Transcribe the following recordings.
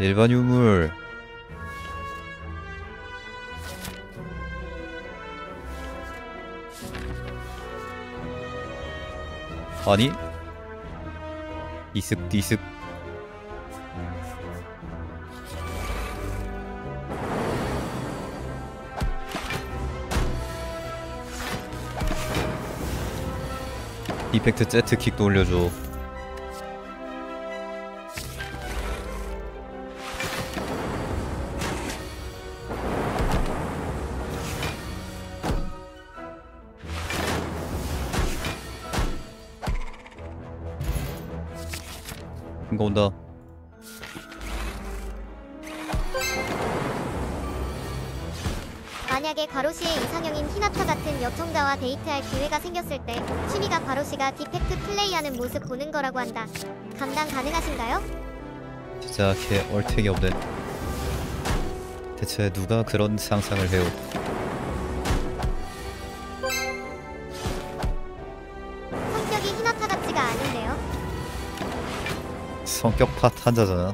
일반 유물. 아니? 이슥디슥. 이펙트 제트킥도 올려줘. 이거 온다. 만약에 가로시의 이상형인 히나타 같은 여청자와 데이트할 기회가 생겼을 때 취미가 가로시가 디펙트 플레이하는 모습 보는 거라고 한다. 감당 가능하신가요? 진짜 걔 얼탱이 없네. 대체 누가 그런 상상을 해요. 성격이 히나타 같지가 않은데요? 성격 파 탄자잖아.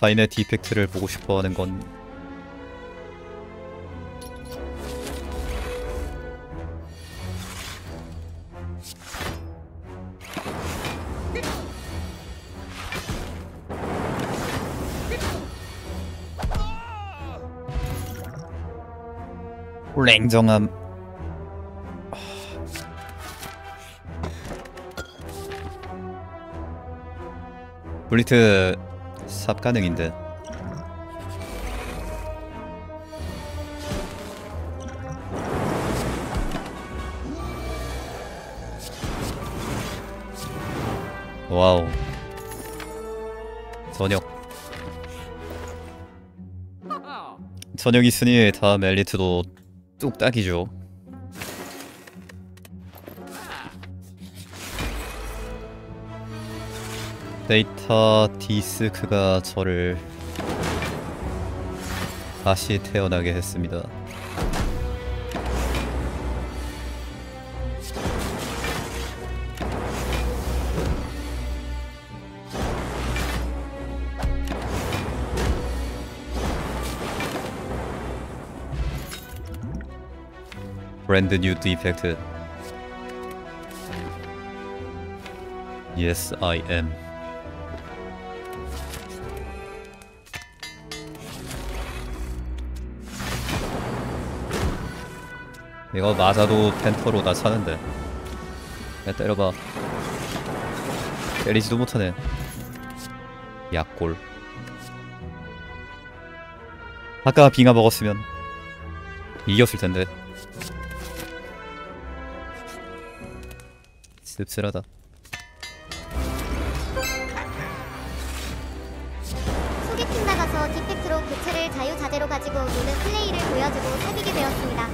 타인의 디펙트를 보고 싶어하는 건 냉정함. 블리트 삽 가능인데. 와우. 저녁 있으니 다음 엘리트도 뚝딱이죠. 데이터 디스크가 저를 다시 태어나게 했습니다. 브랜드 뉴 디펙트. Yes, I am. 이거 맞아도 펜터로 나 차는데. 야, 때려봐. 때리지도 못하네. 약골. 아까 빙하 먹었으면 이겼을 텐데. 씁쓸하다. 소개팅 나가서 디펙트로 교체를 자유자재로 가지고 노는 플레이를 보여주고 사귀게 되었습니다.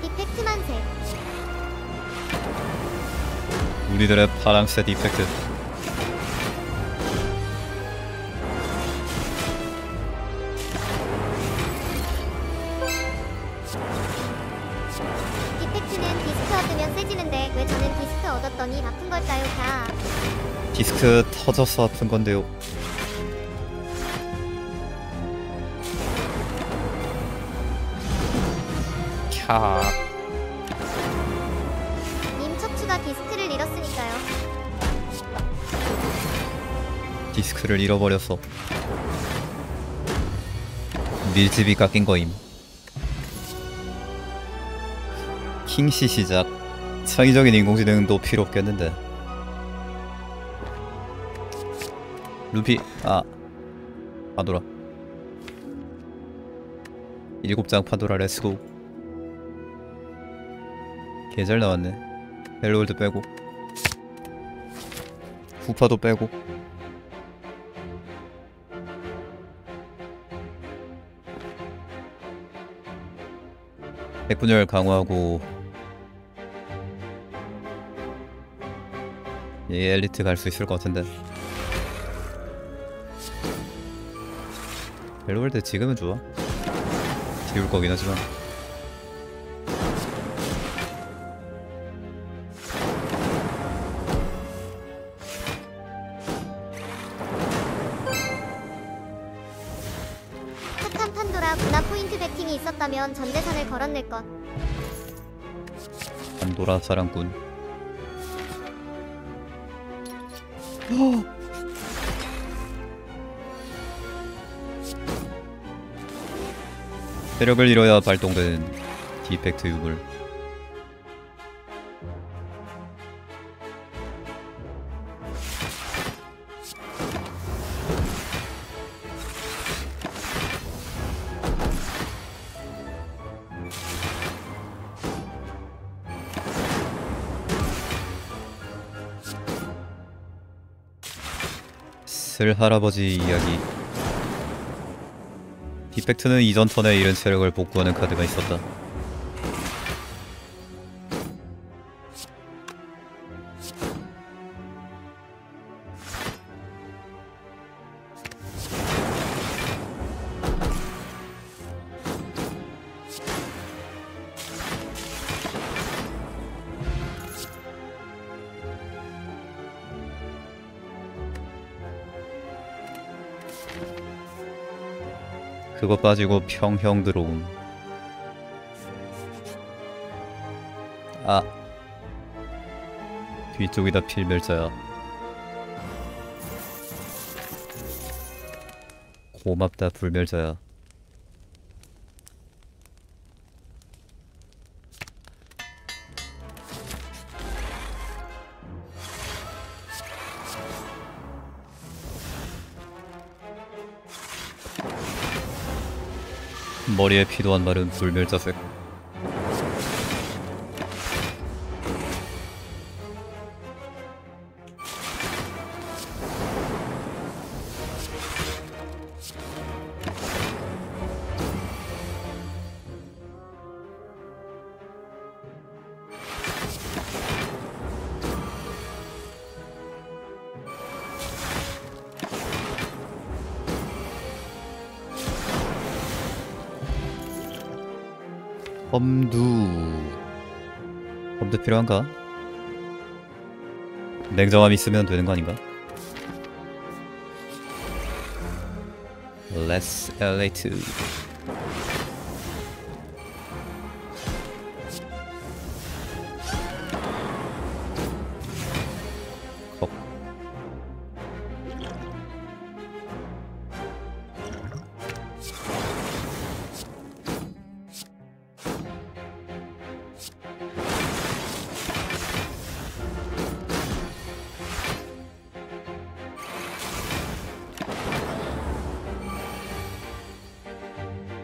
디펙트만세. 우리들의 파랑색 디펙트. 디펙트는 디스크 얻으면 세지는데 왜 저는 디스크 얻었더니 아픈 걸까요? 다 디스크 터져서 아픈 건데요. 님 척추가 디스크를 잃었으니까요. 디스크를 잃어버렸어. 밀집이 깎인 거임. 킹시 시작. 창의적인 인공지능도 필요 없겠는데. 루피 파도라. 일곱장 파도라. 렛츠고. 예잘 나왔네. 벨로월드 빼고 후파도 빼고. 핵분열 강화하고 얘 엘리트 갈 수 있을 것 같은데. 벨로월드 지금은 좋아. 지울 거긴 하지만. 그나 포인트 배팅이 있었다면 전재산을 걸었을 것. 노란 사랑꾼. 세력을 잃어야 발동되는 디펙트 유물. 슬 할아버지 이야기. 디펙트는 이전 턴에 잃은 체력을 복구하는 카드가 있었다. 그거 빠지고 평형 들어옴. 아, 뒤쪽이다 필멸자야. 고맙다 불멸자야. 머리에 피도 안 마른 불멸자색. 검두 필요한가? 냉정함 있으면 되는 거 아닌가? Let's LA2.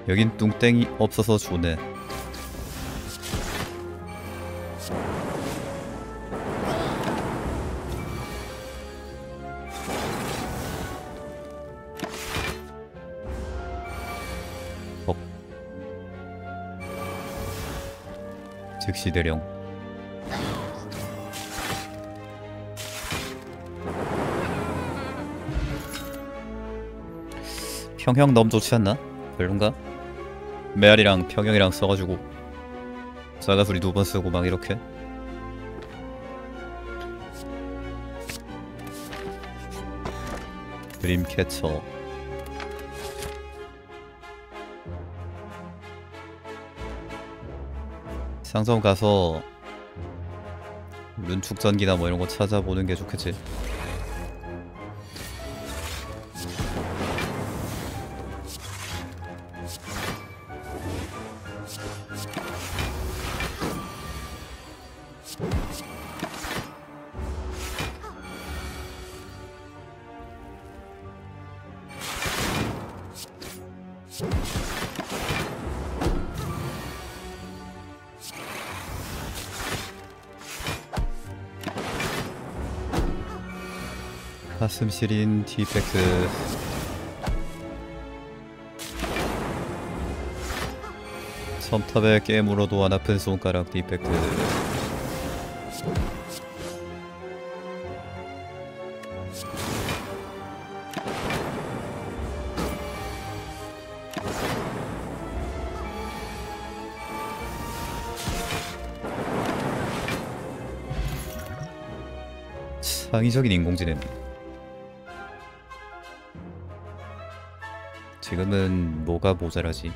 여긴 뚱땡이 없어서 좋네. 즉시 대령. 평형 너무 좋지 않나? 별론가? 메아리랑 평형이랑 써가지고 자가수리 두 번 쓰고 막 이렇게. 드림캐쳐. 상점 가서 룬축전기나 뭐 이런거 찾아보는 게 좋겠지. 가슴 시린 디펙트. 섬탑에 깨물어도 안 아픈 손가락 디펙트. 창의적인 인공지능. 지금은 뭐가 모자라지?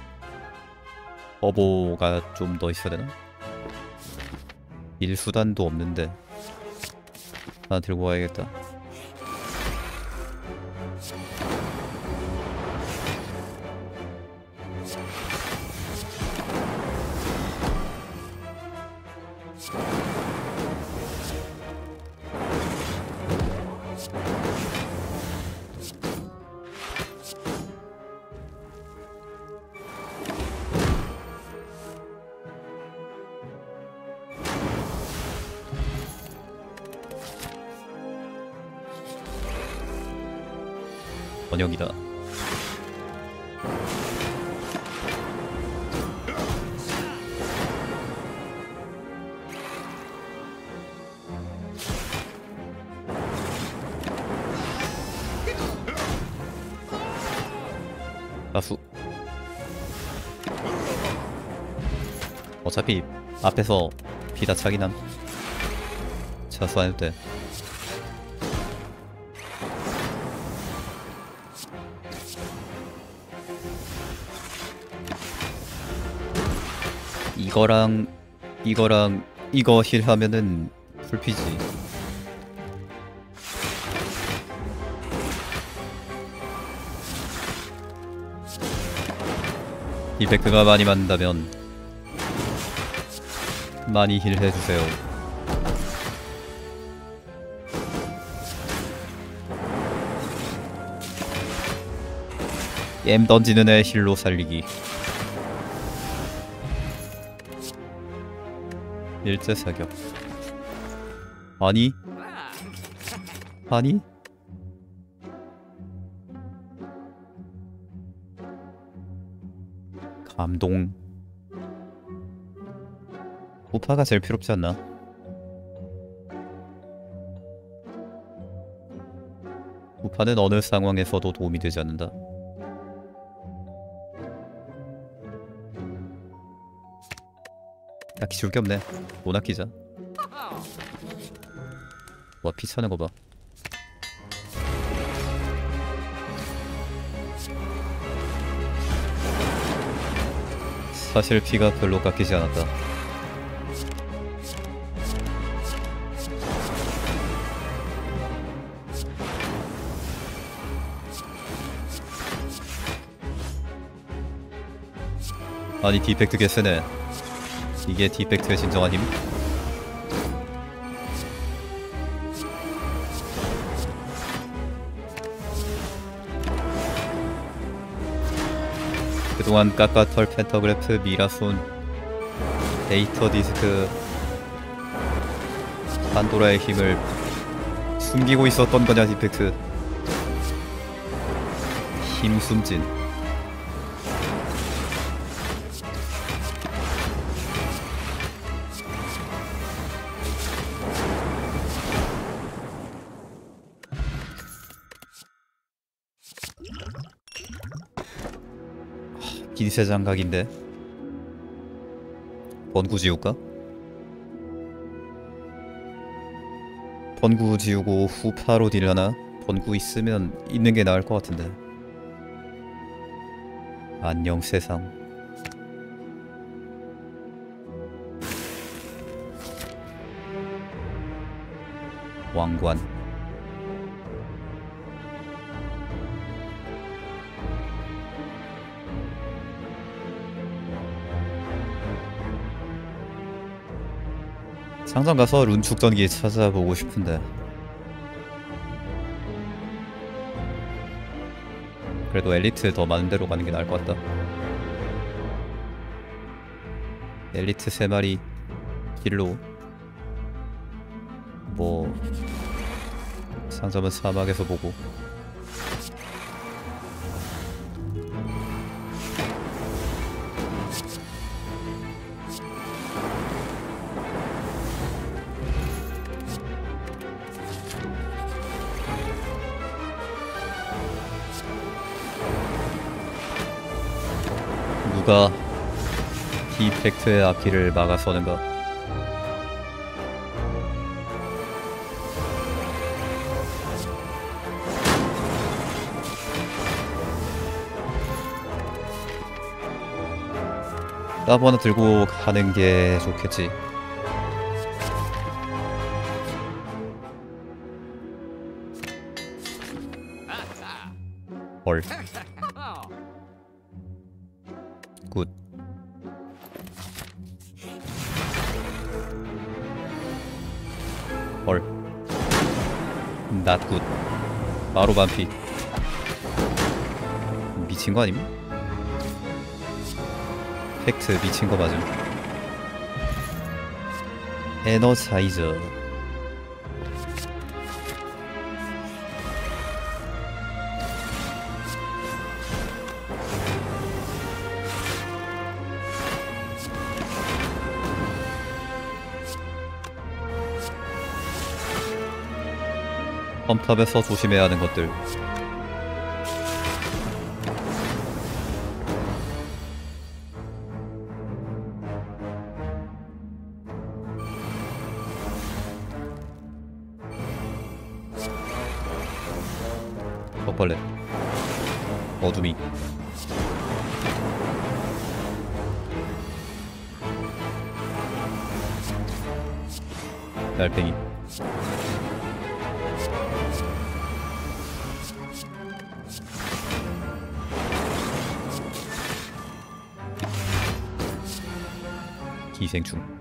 버보가 좀 더 있어야 되나? 일수단도 없는데 하나 들고 와야겠다. 번역이다. 아수. 어차피 앞에서 비다 차긴 함. 자수 안 해도 돼. 이거랑 이거 힐하면은 풀피지. 이펙트가 많이 맞는다면 많이 힐해주세요. 엠 던지는 애 힐로 살리기. 일제 사격. 아니? 감동. 우파가 제일 필요없지 않나? 우파는 어느 상황에서도 도움이 되지 않는다. 딱히 줄 게 없네. 못 아끼자. 와, 피 차는 거 봐. 사실 피가 별로 깎이지 않았다. 아니, 디펙트 개 세네. 이게 디펙트의 진정한 힘? 그동안 까까털, 펜터그래프, 미라손, 데이터 디스크, 판도라의 힘을 숨기고 있었던 거냐, 디펙트. 힘 숨진. 기세 장각인데 번구 지울까? 번구 지우고 후파로 딜 하나? 번구 있으면 있는 게 나을 것 같은데. 안녕 세상. 왕관. 상점 가서 룬 축전기 찾아보고 싶은데 그래도 엘리트 더 많은 데로 가는 게 나을 것 같다. 엘리트 3마리 길로 뭐 상점은 사막에서 보고. 누가 디펙트의 앞길을 막아서는가? 따브 하나 들고 가는 게 좋겠지. 헐. 굿. 헐. 낫 굿. 바로 반피. 미친 거 아님? 팩트 미친 거 맞음. 에너사이저. 험탑에서 조심해야 하는 것들. 벽벌레, 어둠이. 날팽이. 기생충.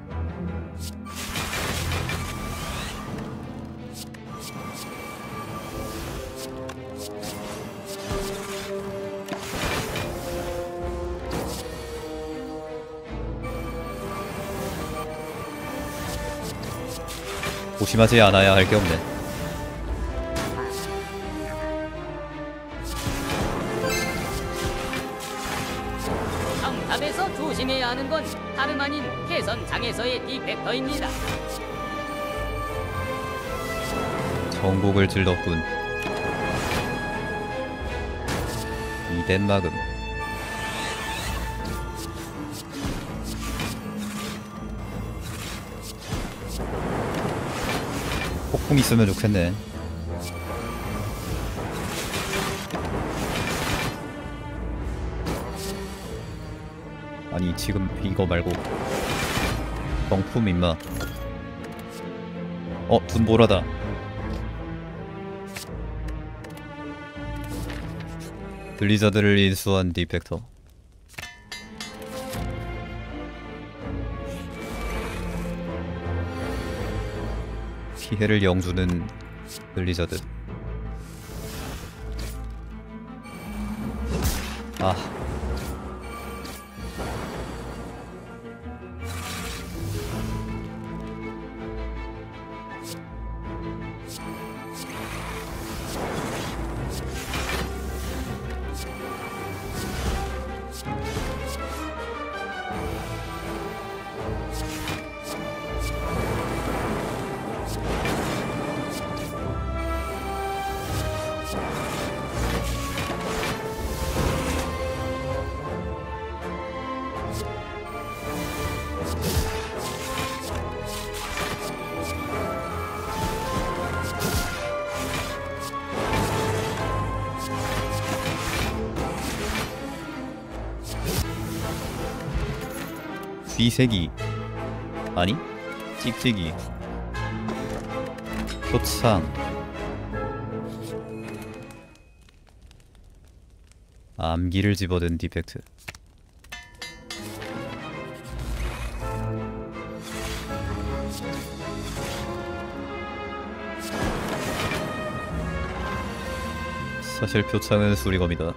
조심하지 않아야 할 게 없네. 조심해야 하는 건 다름 아닌 해선장에서의 디펙터입니다. 정복을 질렀군. 이덴 마금. 폭풍 있으면 좋겠네. 아니 지금 이거 말고 정품 임마. 어? 둔보라다. 블리자드를 인수한 디펙터. 피해를 0 주는 블리자드. 아 뒤세기. 아니? 찍찍이. 표창. 암기를 집어든 디펙트. 사실 표창은 수리검이다.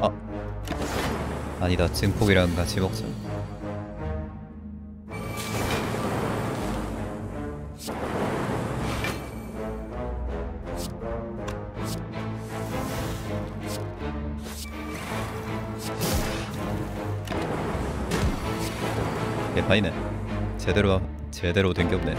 아 아니다. 증폭이랑 같이 먹자. 개판이네. 제대로 된 게 없네.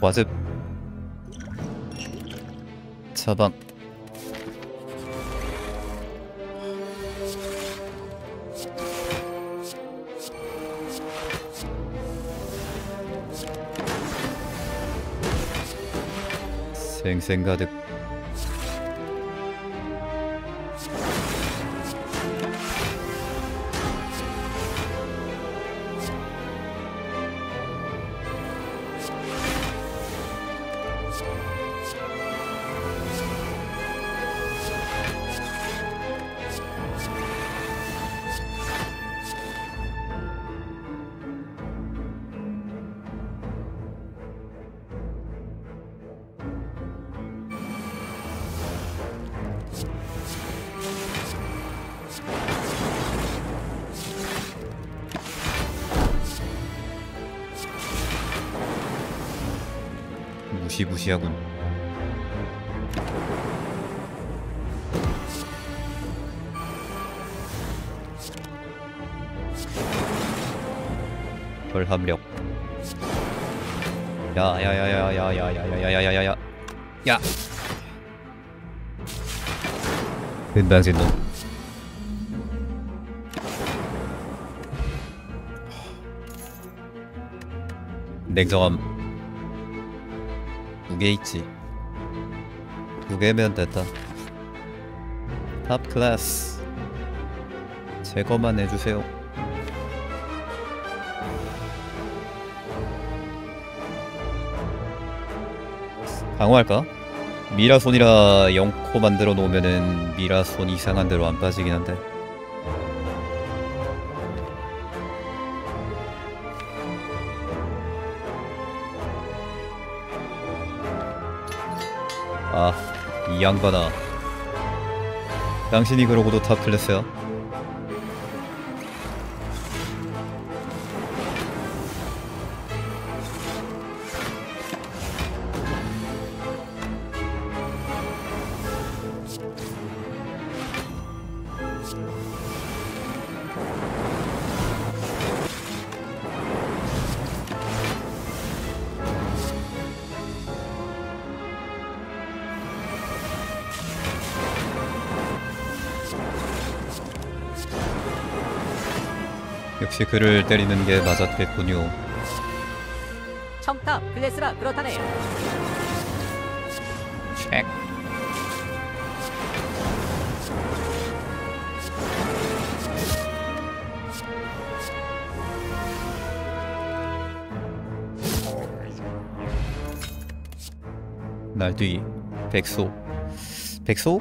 과즙 차단 생생 가득 무시무시하군. 결함력. 야야야야야야야야야야야야야. 야. 은방진 놈. 냉정함. 두 개 있지. 두 개면 됐다. 탑 클래스. 제거만 해주세요. 강화할까? 미라손이라 0코 만들어 놓으면은 미라손 이상한 대로 안 빠지긴 한데. 아, 이 양반아. 당신이 그러고도 탑 클래스야? 역시 그를 때리는 게 맞았겠군요. 청탑 클래스라 그렇다네요. 체크. 날뛰기 백소. 백소?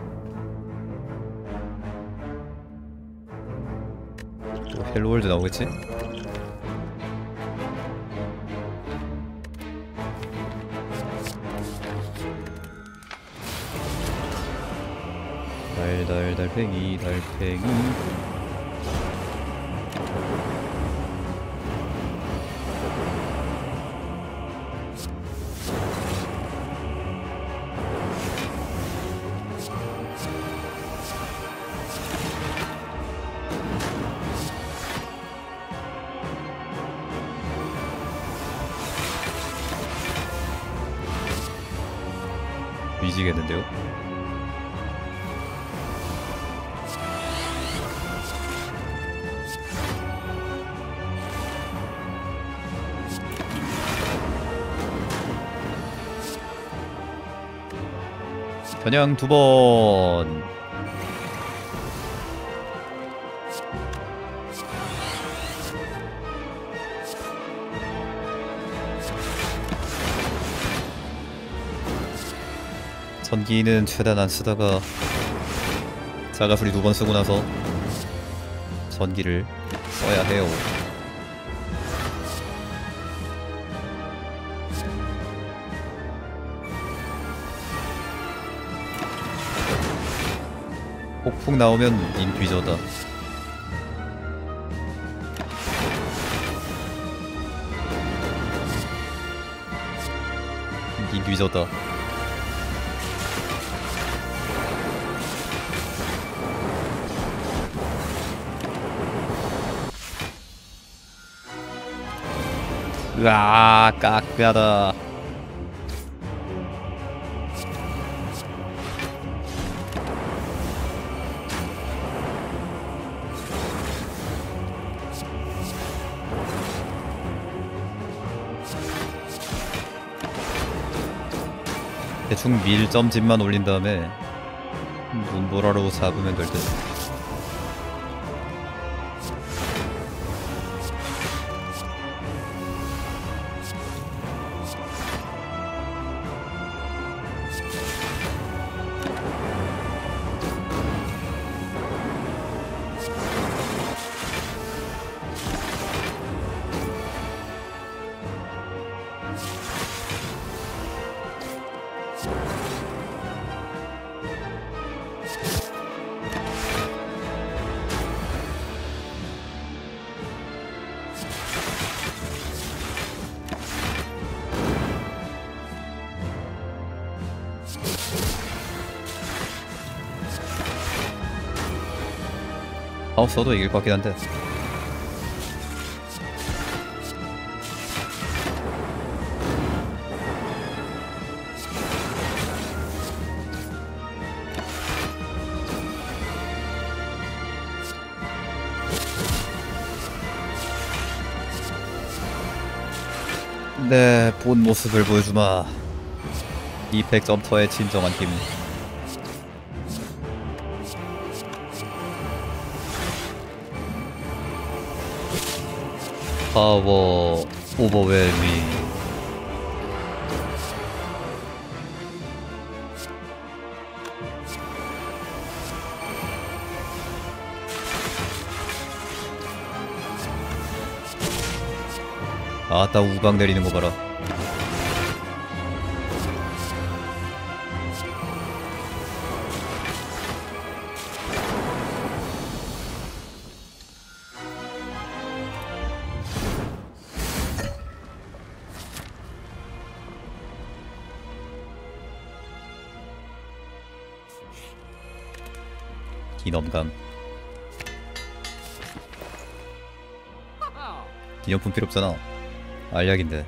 헬로월드 나오겠지? 달달 달팽이 달팽이 미지겠는데요? 겨냥 2번 전기는 최대한 안 쓰다가 자가수리 2번 쓰고 나서 전기를 써야 해요. 폭풍 나오면 인퓨저다. 인퓨저다. 으아, 깍뼈다. 대충 밀점집만 올린 다음에 눈보라로 잡으면 될 듯. 써도 이길 것 같긴 한데. 네, 본 모습을 보여주마. 이펙 점터의 진정한 힘. 파워 오버웰미. 아따, 우박 내리는 거 봐라. 이놈감. 기념품 필요 없잖아. 알약인데.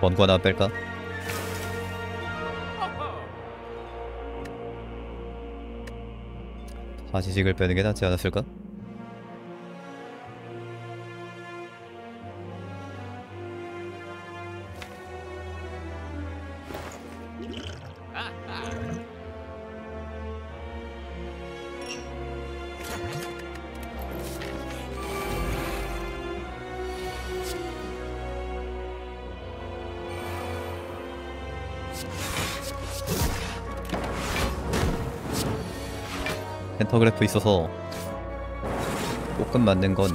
원고 하나 뺄까? 사지식을 빼는 게 낫지 않았을까? 펜타그래프 있어서 조금 만든 건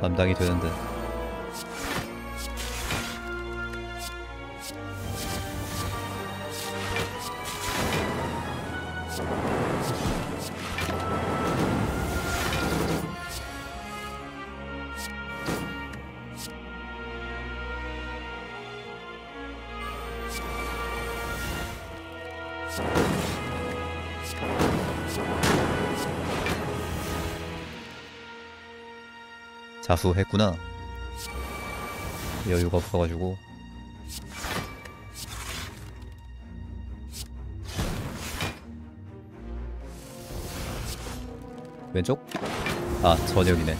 감당이 되는데. 자수했구나. 여유가 없어가지고. 왼쪽? 아, 저녁이네.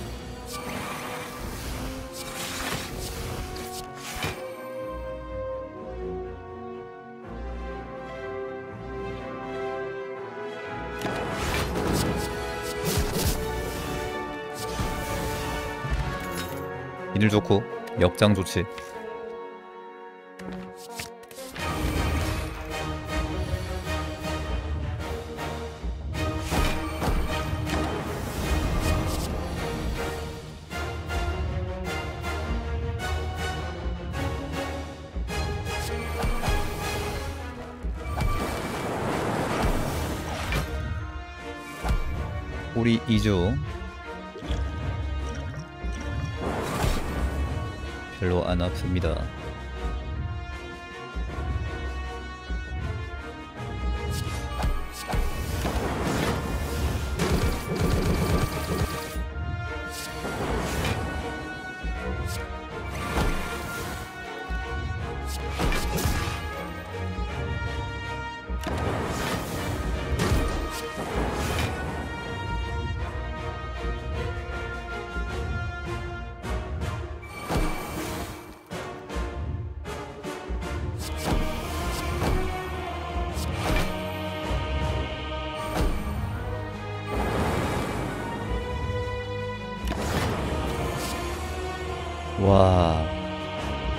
이들 좋고 역장 좋지. 우리 2주 별로 안 아픕니다. 와,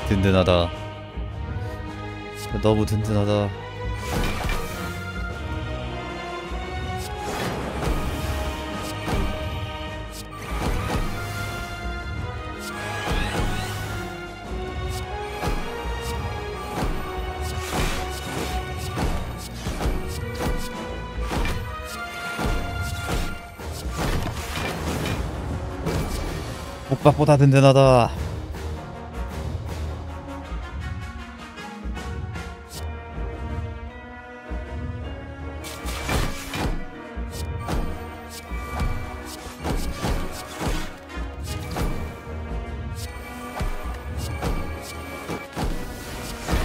든든하다. 너무 든든하다. 오빠보다 든든하다.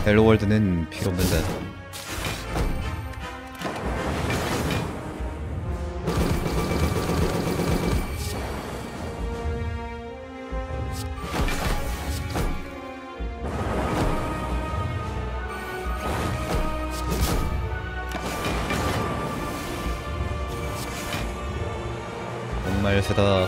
헬로월드는 필요 없는 데다. 정말 세다.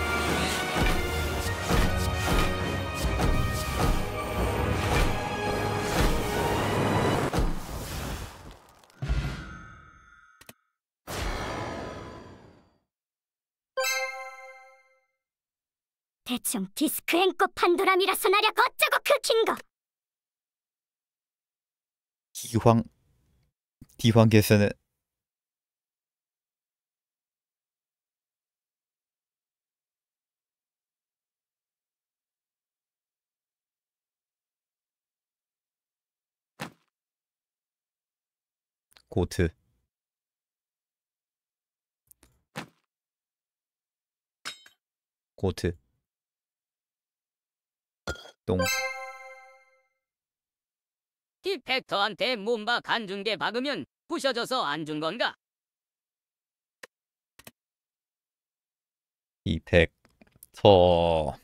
대충 디스크 앵커 판도람이라서 나랴 어쩌고 그긴 거. 기황계세네. 고트. 고트. 똥. 디펙터한테 몸박 안 준 게 박으면 부셔져서 안 준 건가? 디펙터.